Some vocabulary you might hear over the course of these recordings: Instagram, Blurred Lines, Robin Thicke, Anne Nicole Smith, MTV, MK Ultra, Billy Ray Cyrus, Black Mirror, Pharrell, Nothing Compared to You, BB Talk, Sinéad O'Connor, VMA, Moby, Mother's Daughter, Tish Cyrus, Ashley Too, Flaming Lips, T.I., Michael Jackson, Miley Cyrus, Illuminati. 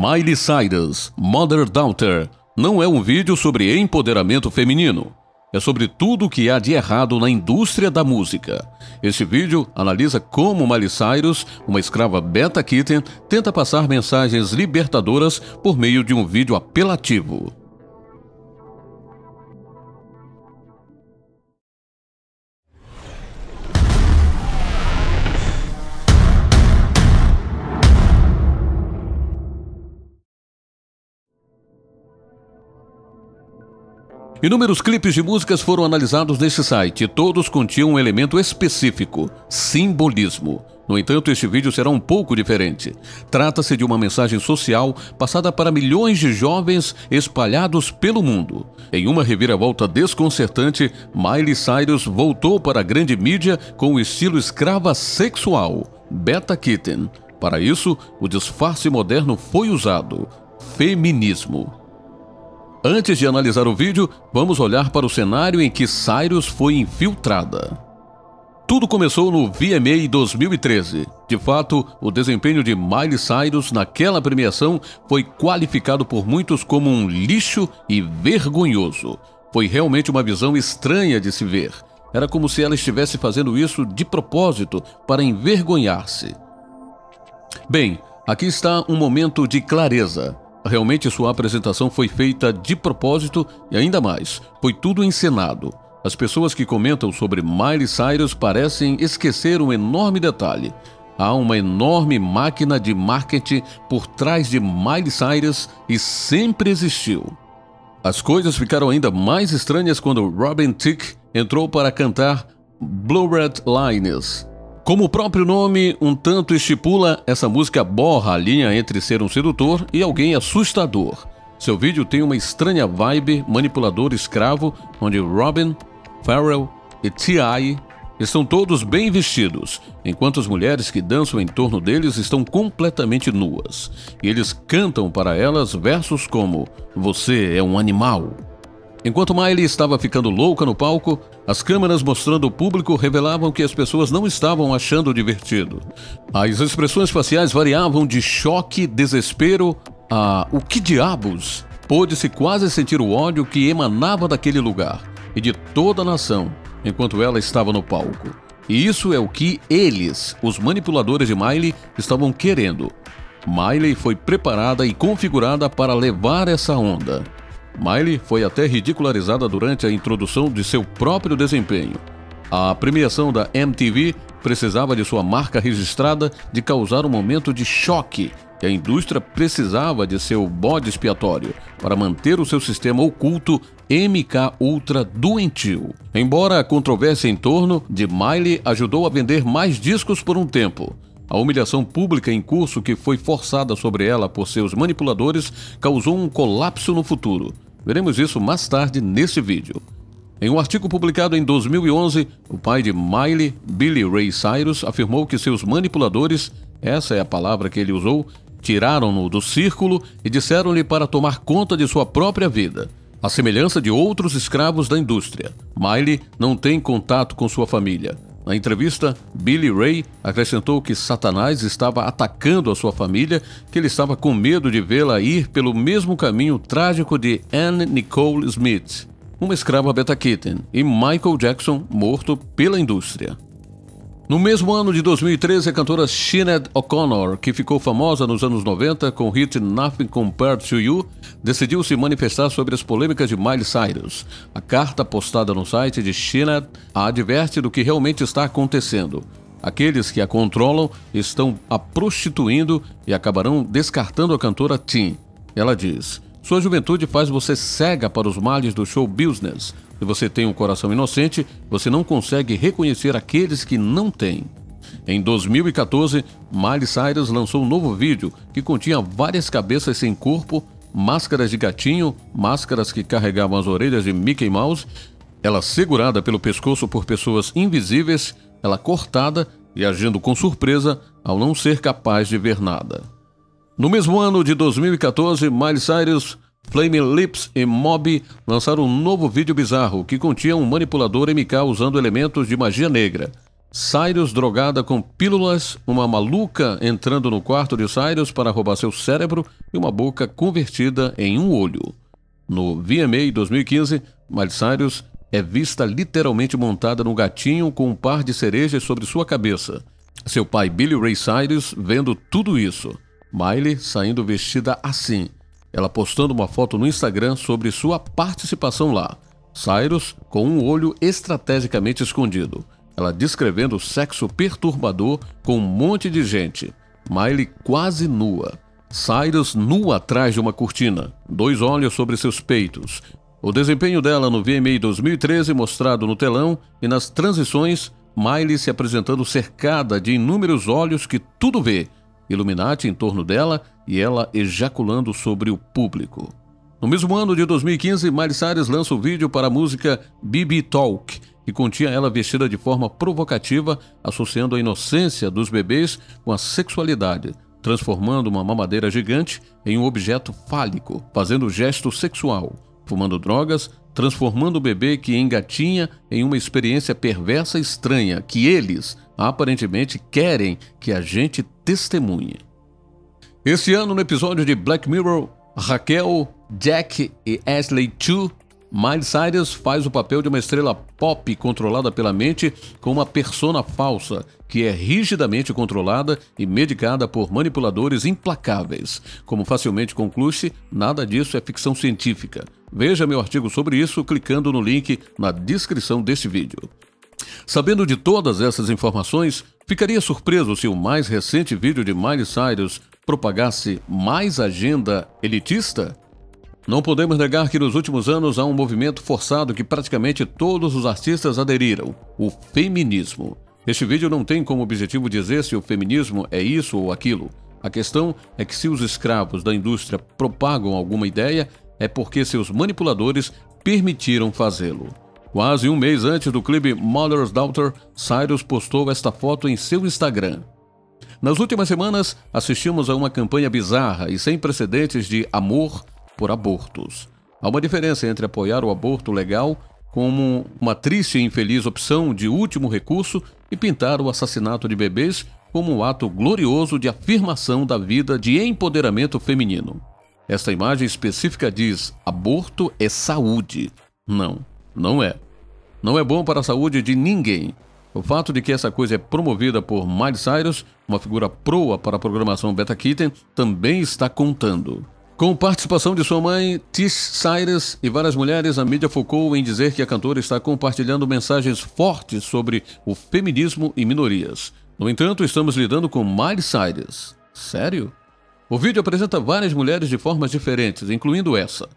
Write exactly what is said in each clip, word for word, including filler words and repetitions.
Miley Cyrus, Mother's Daughter, não é um vídeo sobre empoderamento feminino. É sobre tudo o que há de errado na indústria da música. Esse vídeo analisa como Miley Cyrus, uma escrava beta kitten, tenta passar mensagens libertadoras por meio de um vídeo apelativo. Inúmeros clipes de músicas foram analisados nesse site e todos continham um elemento específico, simbolismo. No entanto, este vídeo será um pouco diferente. Trata-se de uma mensagem social passada para milhões de jovens espalhados pelo mundo. Em uma reviravolta desconcertante, Miley Cyrus voltou para a grande mídia com o estilo escrava sexual, beta kitten. Para isso, o disfarce moderno foi usado, feminismo. Antes de analisar o vídeo, vamos olhar para o cenário em que Cyrus foi infiltrada. Tudo começou no V M A dois mil e treze. De fato, o desempenho de Miley Cyrus naquela premiação foi qualificado por muitos como um lixo e vergonhoso. Foi realmente uma visão estranha de se ver. Era como se ela estivesse fazendo isso de propósito para envergonhar-se. Bem, aqui está um momento de clareza. Realmente sua apresentação foi feita de propósito e ainda mais, foi tudo encenado. As pessoas que comentam sobre Miley Cyrus parecem esquecer um enorme detalhe. Há uma enorme máquina de marketing por trás de Miley Cyrus e sempre existiu. As coisas ficaram ainda mais estranhas quando Robin Thicke entrou para cantar Blurred Lines. Como o próprio nome um tanto estipula, essa música borra a linha entre ser um sedutor e alguém assustador. Seu vídeo tem uma estranha vibe manipulador escravo, onde Robin, Pharrell e T I estão todos bem vestidos, enquanto as mulheres que dançam em torno deles estão completamente nuas. E eles cantam para elas versos como "Você é um animal". Enquanto Miley estava ficando louca no palco, as câmeras mostrando o público revelavam que as pessoas não estavam achando divertido. As expressões faciais variavam de choque, desespero a "o que diabos?". Pôde-se quase sentir o ódio que emanava daquele lugar e de toda a nação enquanto ela estava no palco. E isso é o que eles, os manipuladores de Miley, estavam querendo. Miley foi preparada e configurada para levar essa onda. Miley foi até ridicularizada durante a introdução de seu próprio desempenho. A premiação da M T V precisava de sua marca registrada de causar um momento de choque e a indústria precisava de seu bode expiatório para manter o seu sistema oculto M K Ultra doentio. Embora a controvérsia em torno de Miley ajudou a vender mais discos por um tempo, a humilhação pública em curso que foi forçada sobre ela por seus manipuladores causou um colapso no futuro. Veremos isso mais tarde nesse vídeo. Em um artigo publicado em dois mil e onze, o pai de Miley, Billy Ray Cyrus, afirmou que seus manipuladores, essa é a palavra que ele usou, tiraram-no do círculo e disseram-lhe para tomar conta de sua própria vida. À semelhança de outros escravos da indústria, Miley não tem contato com sua família. Na entrevista, Billy Ray acrescentou que Satanás estava atacando a sua família, que ele estava com medo de vê-la ir pelo mesmo caminho trágico de Anne Nicole Smith, uma escrava beta kitten, e Michael Jackson, morto pela indústria. No mesmo ano de dois mil e treze, a cantora Sinéad O'Connor, que ficou famosa nos anos noventa com o hit Nothing Compared to You, decidiu se manifestar sobre as polêmicas de Miley Cyrus. A carta postada no site de Sinéad a adverte do que realmente está acontecendo. Aqueles que a controlam estão a prostituindo e acabarão descartando a cantora Tim. Ela diz: "Sua juventude faz você cega para os males do show business. Se você tem um coração inocente, você não consegue reconhecer aqueles que não têm". Em dois mil e quatorze, Miley Cyrus lançou um novo vídeo que continha várias cabeças sem corpo, máscaras de gatinho, máscaras que carregavam as orelhas de Mickey Mouse, ela segurada pelo pescoço por pessoas invisíveis, ela cortada e agindo com surpresa ao não ser capaz de ver nada. No mesmo ano de dois mil e quatorze, Miley Cyrus, Flaming Lips e Moby lançaram um novo vídeo bizarro que continha um manipulador M K usando elementos de magia negra. Cyrus drogada com pílulas, uma maluca entrando no quarto de Cyrus para roubar seu cérebro e uma boca convertida em um olho. No V M A dois mil e quinze, Miley Cyrus é vista literalmente montada num gatinho com um par de cerejas sobre sua cabeça. Seu pai Billy Ray Cyrus vendo tudo isso. Miley saindo vestida assim. Ela postando uma foto no Instagram sobre sua participação lá. Cyrus com um olho estrategicamente escondido. Ela descrevendo o sexo perturbador com um monte de gente. Miley quase nua. Cyrus nua atrás de uma cortina, dois olhos sobre seus peitos. O desempenho dela no V M A dois mil e treze mostrado no telão e nas transições, Miley se apresentando cercada de inúmeros olhos que tudo vê, Illuminati em torno dela e ela ejaculando sobre o público. No mesmo ano de dois mil e quinze, Miley Cyrus lança o vídeo para a música B B Talk, que continha ela vestida de forma provocativa, associando a inocência dos bebês com a sexualidade, transformando uma mamadeira gigante em um objeto fálico, fazendo gesto sexual, fumando drogas, transformando o bebê que engatinha em uma experiência perversa e estranha que eles, aparentemente, querem que a gente testemunhe. Esse ano, no episódio de Black Mirror, Raquel, Jack e Ashley Too, Miley Cyrus faz o papel de uma estrela pop controlada pela mente com uma persona falsa, que é rigidamente controlada e medicada por manipuladores implacáveis. Como facilmente conclui-se, nada disso é ficção científica. Veja meu artigo sobre isso clicando no link na descrição deste vídeo. Sabendo de todas essas informações, ficaria surpreso se o mais recente vídeo de Miley Cyrus propagasse mais agenda elitista? Não podemos negar que nos últimos anos há um movimento forçado que praticamente todos os artistas aderiram, o feminismo. Este vídeo não tem como objetivo dizer se o feminismo é isso ou aquilo. A questão é que se os escravos da indústria propagam alguma ideia, é porque seus manipuladores permitiram fazê-lo. Quase um mês antes do clipe Mother's Daughter, Cyrus postou esta foto em seu Instagram. Nas últimas semanas, assistimos a uma campanha bizarra e sem precedentes de amor por abortos. Há uma diferença entre apoiar o aborto legal como uma triste e infeliz opção de último recurso e pintar o assassinato de bebês como um ato glorioso de afirmação da vida de empoderamento feminino. Esta imagem específica diz: aborto é saúde. Não, não é. Não é bom para a saúde de ninguém. O fato de que essa coisa é promovida por Miley Cyrus, uma figura proa para a programação Beta Kitten, também está contando. Com participação de sua mãe, Tish Cyrus, e várias mulheres, a mídia focou em dizer que a cantora está compartilhando mensagens fortes sobre o feminismo e minorias. No entanto, estamos lidando com Miley Cyrus. Sério? O vídeo apresenta várias mulheres de formas diferentes, incluindo essa.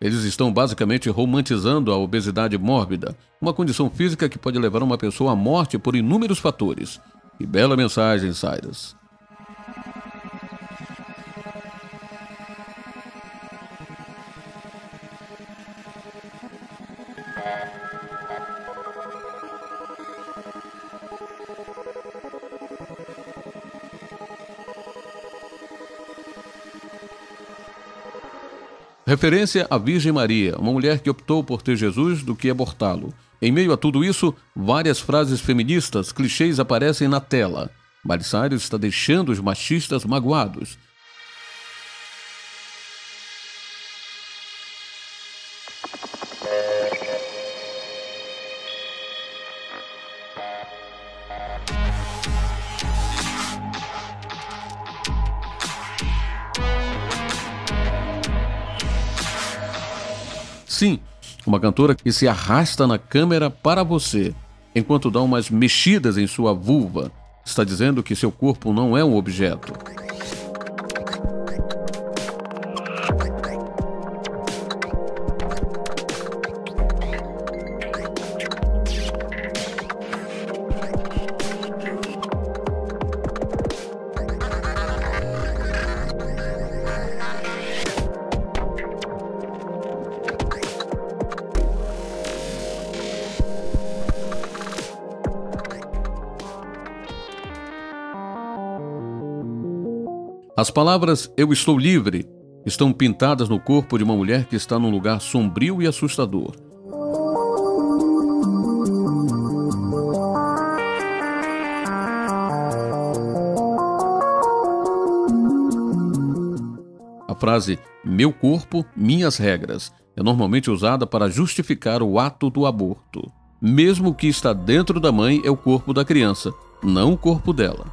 Eles estão basicamente romantizando a obesidade mórbida, uma condição física que pode levar uma pessoa à morte por inúmeros fatores. Que bela mensagem, Cyrus. Referência à Virgem Maria, uma mulher que optou por ter Jesus do que abortá-lo. Em meio a tudo isso, várias frases feministas, clichês aparecem na tela. Miley Cyrus está deixando os machistas magoados. Sim, uma cantora que se arrasta na câmera para você, enquanto dá umas mexidas em sua vulva, está dizendo que seu corpo não é um objeto. As palavras "eu estou livre" estão pintadas no corpo de uma mulher que está num lugar sombrio e assustador. frase "meu corpo, minhas regras" é normalmente usada para justificar o ato do aborto. Mesmo o que está dentro da mãe é o corpo da criança, não o corpo dela.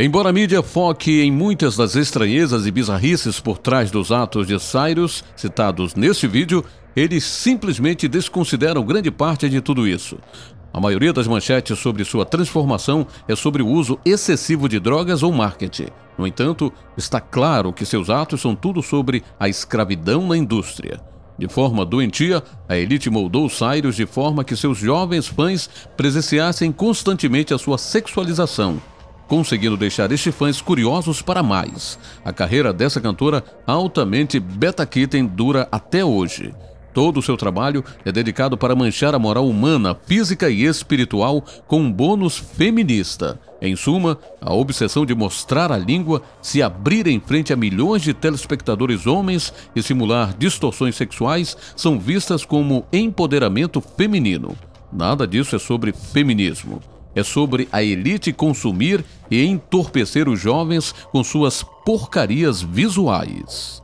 Embora a mídia foque em muitas das estranhezas e bizarrices por trás dos atos de Cyrus citados neste vídeo, eles simplesmente desconsideram grande parte de tudo isso. A maioria das manchetes sobre sua transformação é sobre o uso excessivo de drogas ou marketing. No entanto, está claro que seus atos são tudo sobre a escravidão na indústria. De forma doentia, a elite moldou Cyrus de forma que seus jovens fãs presenciassem constantemente a sua sexualização, conseguindo deixar estes fãs curiosos para mais. A carreira dessa cantora altamente beta-kitten dura até hoje. Todo o seu trabalho é dedicado para manchar a moral humana, física e espiritual com um bônus feminista. Em suma, a obsessão de mostrar a língua, se abrir em frente a milhões de telespectadores homens e simular distorções sexuais são vistas como empoderamento feminino. Nada disso é sobre feminismo. É sobre a elite consumir e entorpecer os jovens com suas porcarias visuais.